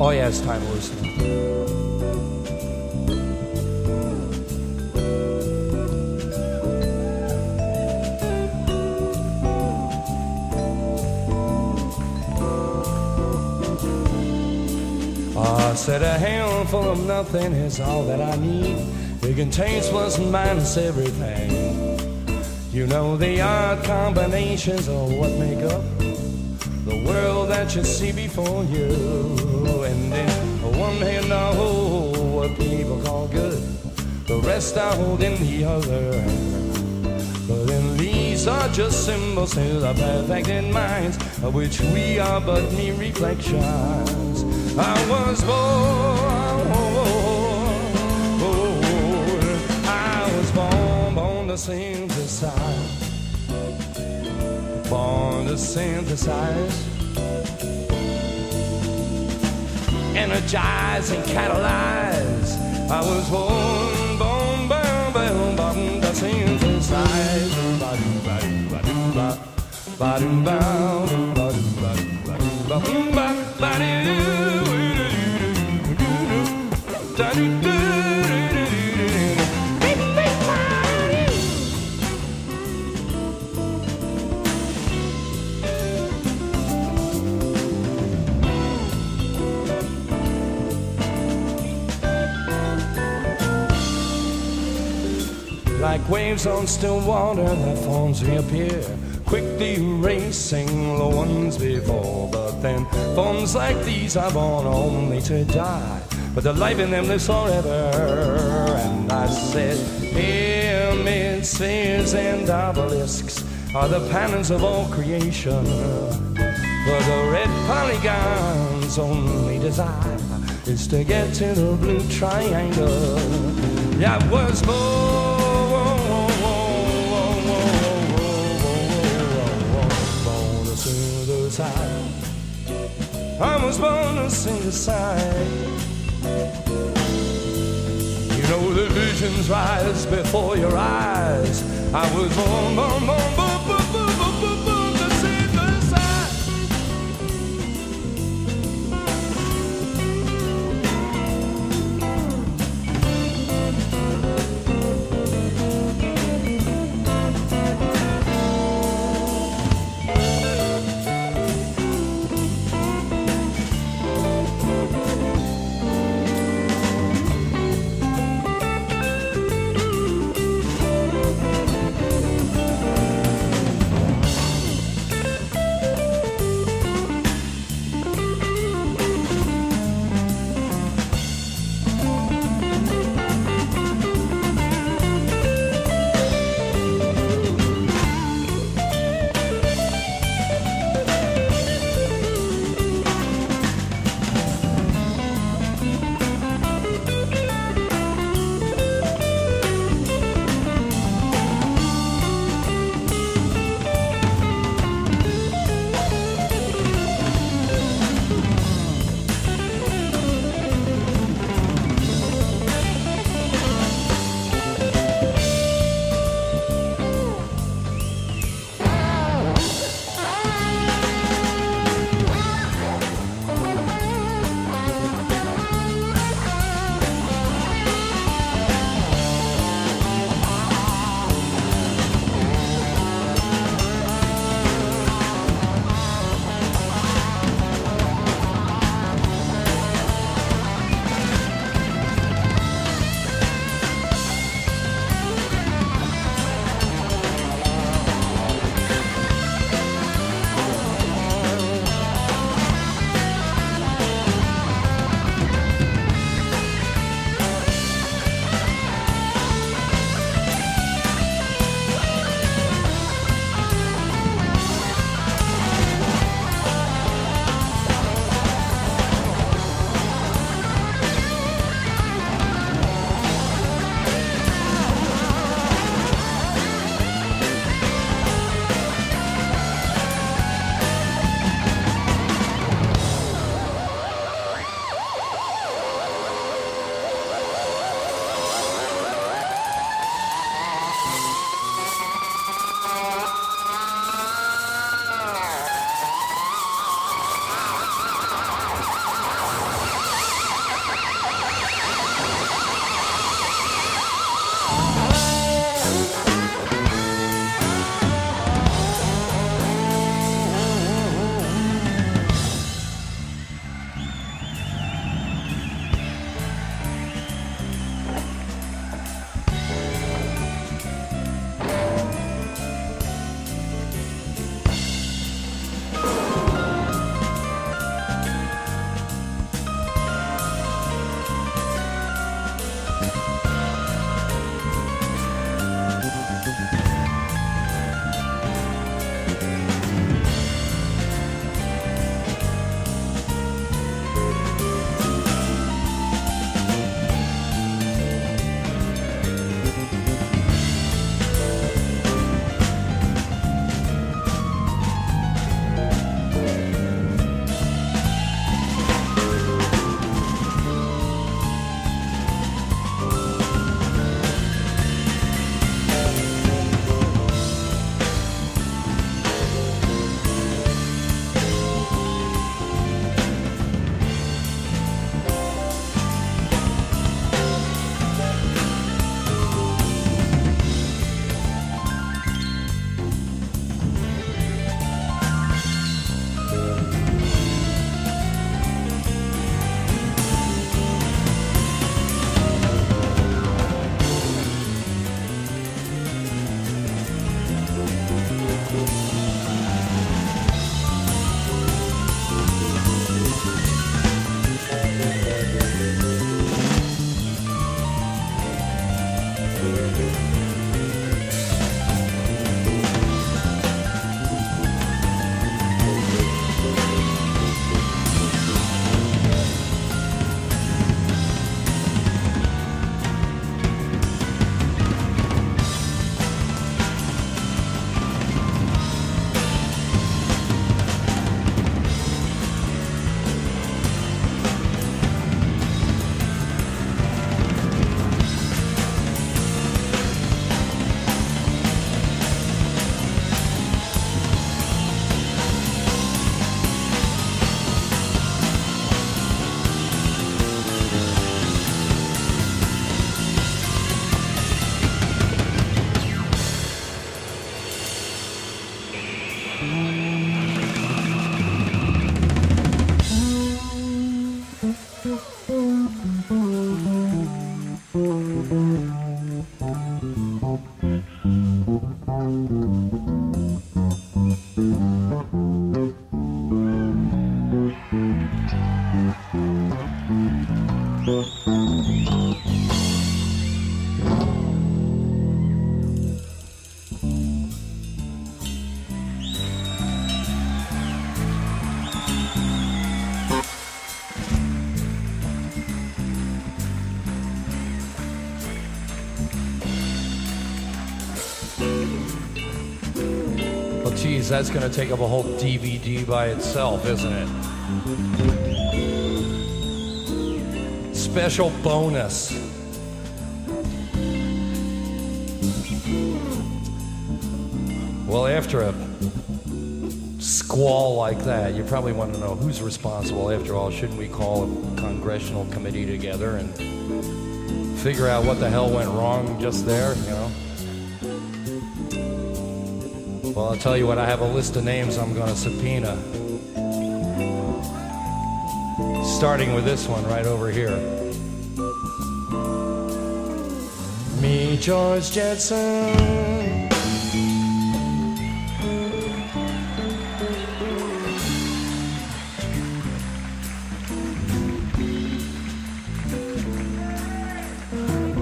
Oh yeah, it's time to listen. I said a handful of nothing is all that I need. It contains plus and minus everything. You know the odd combinations of what make up the world that you see before you. And then one hand I hold what people call good, the rest I hold in the other. But then these are just symbols to the perfected minds, of which we are but mere reflections. I was born, I was born to synthesize, born to synthesize, energize and catalyze. I was born to synthesize. Like waves on still water, their forms reappear, quickly erasing the ones before. But then forms like these are born only to die, but the life in them lives forever. And I said, pyramids, spheres, and obelisks are the patterns of all creation. But the red polygon's only desire is to get to the blue triangle. Yeah, I was born to synthesize. I was born to synthesize. You know the visions rise before your eyes. I was born to synthesize. Geez, that's going to take up a whole DVD by itself, isn't it? Special bonus. Well, after a squall like that, you probably want to know who's responsible. After all, shouldn't we call a congressional committee together and figure out what the hell went wrong just there, you know? Well, I'll tell you what, I have a list of names I'm going to subpoena. Starting with this one right over here. Me, George Jetson.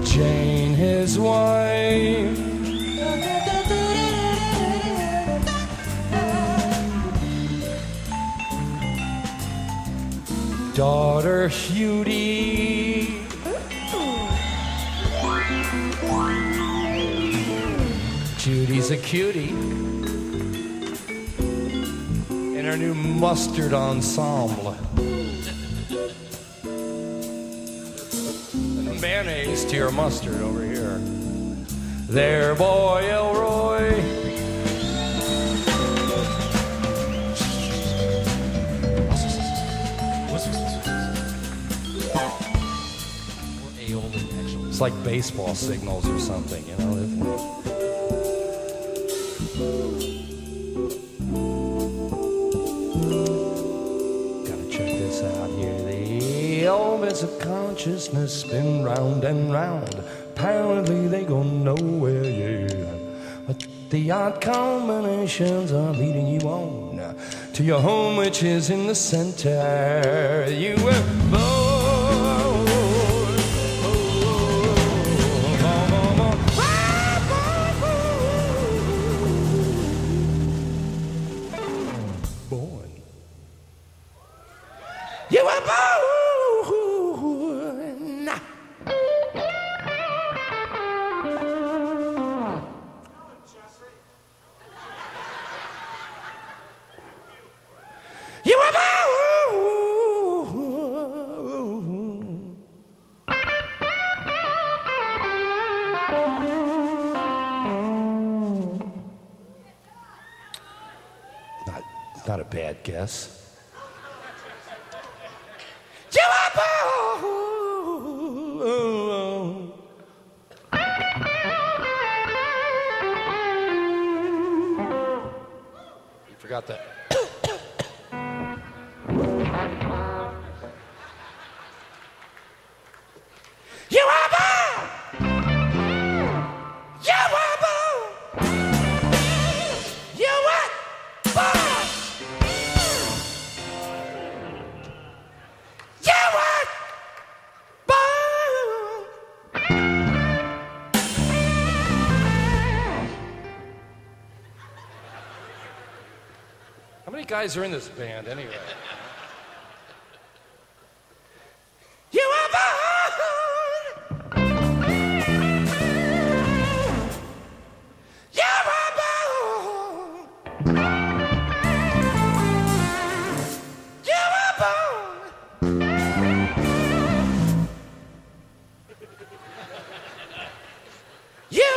Jane, his wife. Daughter Hudie, Judy's a cutie, and her new mustard ensemble, and mayonnaise to your mustard over here. There, boy Elroy. It's like baseball signals or something, you know, isn't it? Gotta check this out here. The orbits of consciousness spin round and round. Apparently they go nowhere, yeah. But the odd combinations are leading you on to your home, which is in the center. You were born. Not a bad guess. You forgot that. How many guys are in this band, anyway? You are born! You are born! You are born! You!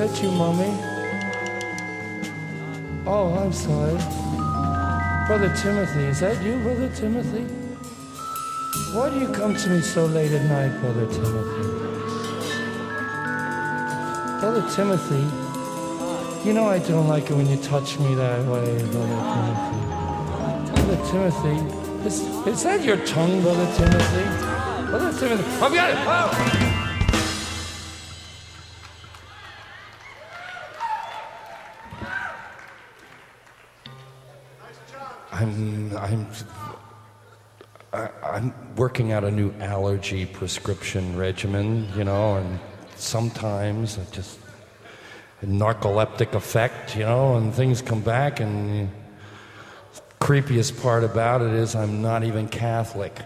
that you, Mommy? Oh, I'm sorry. Brother Timothy, is that you, Brother Timothy? Why do you come to me so late at night, Brother Timothy? Brother Timothy, you know I don't like it when you touch me that way, Brother Timothy. Brother Timothy, is that your tongue, Brother Timothy? Brother Timothy, I've got it! Oh! I'm working out a new allergy prescription regimen, you know, and sometimes it just a narcoleptic effect, you know, and things come back, and the creepiest part about it is I'm not even Catholic.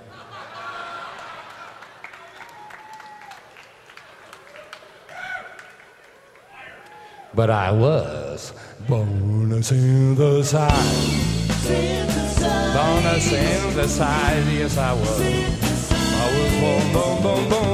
But I was born to synthesize. Born to synthesize, yes I was. I was born, born, born, born.